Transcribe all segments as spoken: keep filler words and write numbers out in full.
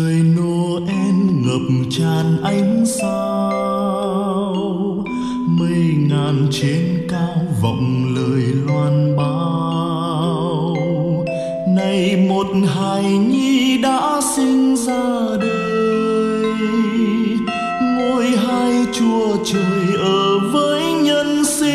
Trời Noel ngập tràn ánh sao, mây ngàn trên cao vọng lời loan báo. Này một hài nhi đã sinh ra đời, ngôi hai chúa trời ở với nhân sinh.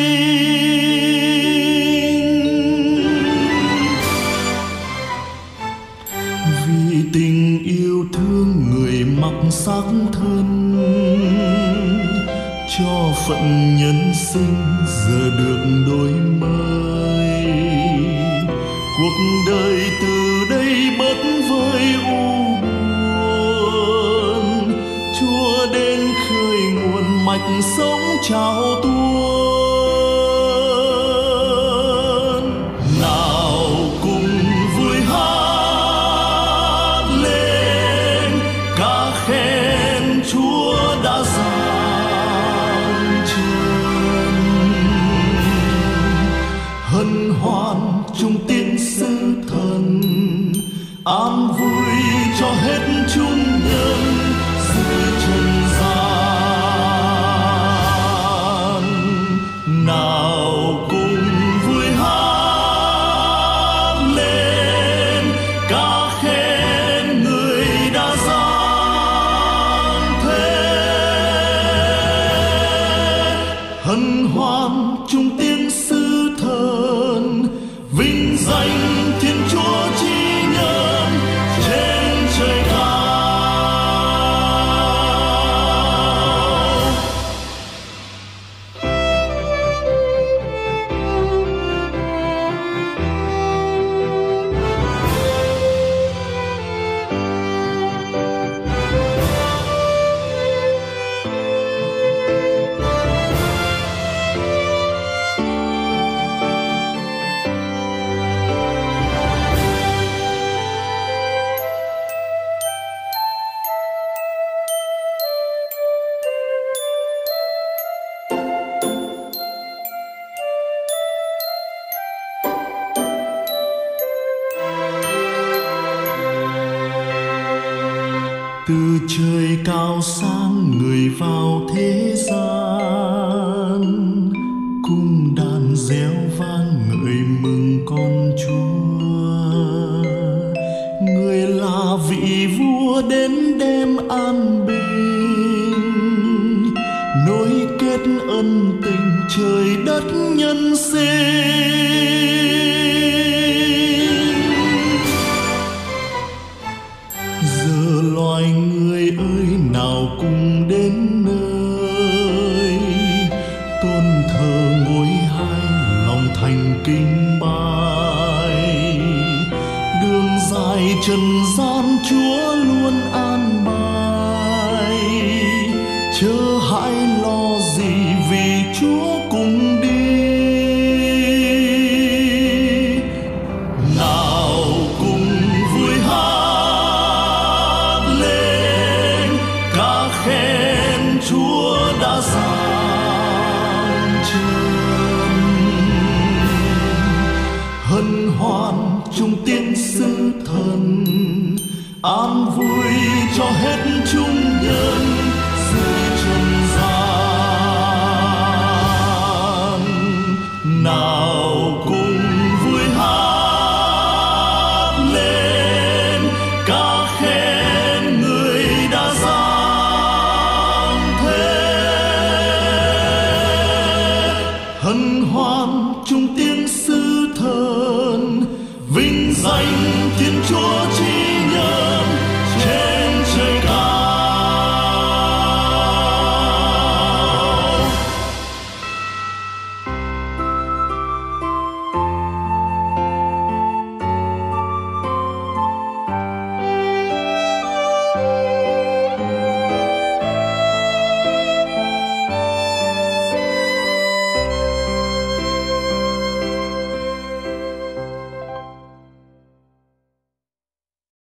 Vì tình yêu thương người mặc xác thân, cho phận nhân sinh giờ được đổi mới. Cuộc đời từ đây bớt vơi u buồn, Chúa đến khơi nguồn mạch sống trao tuôn. Nào cùng vui hát lên ca khen Chúa đã giáng trần, hân hoan chung tin sứ thần, an vui cho hết chúng nhân giữa trần gian. Nào cùng vui hát lên ca khen người đã giáng thế, hân hoan chung tin sứ thần, vinh danh Thiên Chúa chi nhân trên trời cao. Từ trời cao sang người vào thế gian, cung đàn réo vang ngợi mừng con Chúa. Người là vị vua đến đem an bình, nối kết ân tình trời đất nhân sinh. Giờ loài người ơi nào cùng đến nơi, tôn thờ ngôi hai lòng thành kính bái. Đường dài trần gian Chúa luôn an bài, chớ hãi lo gì vì Chúa cùng đi. Chúa đã giáng trần, hân hoan chung tin sứ thần, an vui cho hết chúng nhân dưới trần gian. Nào cùng vui hát lên ca khen người đã giáng, hân hoan chung tiếng sứ thần, vinh danh Thiên Chúa chi